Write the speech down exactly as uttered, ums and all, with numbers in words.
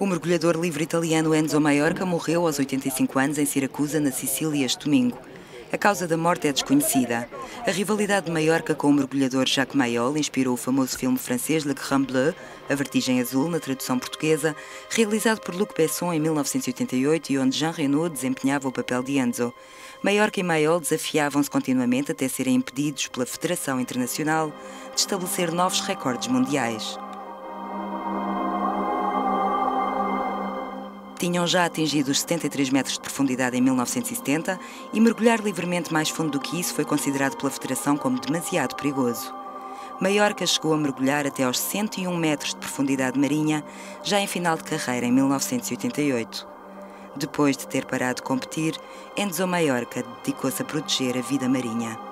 O mergulhador livre italiano Enzo Maiorca morreu aos oitenta e cinco anos em Siracusa, na Sicília, este domingo. A causa da morte é desconhecida. A rivalidade de Maiorca com o mergulhador Jacques Mayol inspirou o famoso filme francês Le Grand Bleu, A Vertigem Azul, na tradução portuguesa, realizado por Luc Besson em mil novecentos e oitenta e oito e onde Jean Reno desempenhava o papel de Enzo. Maiorca e Mayol desafiavam-se continuamente até serem impedidos pela Federação Internacional de estabelecer novos recordes mundiais. Tinham já atingido os setenta e três metros de profundidade em mil novecentos e setenta e mergulhar livremente mais fundo do que isso foi considerado pela Federação como demasiado perigoso. Maiorca chegou a mergulhar até aos cento e um metros de profundidade marinha, já em final de carreira em mil novecentos e oitenta e oito. Depois de ter parado de competir, Enzo Maiorca dedicou-se a proteger a vida marinha.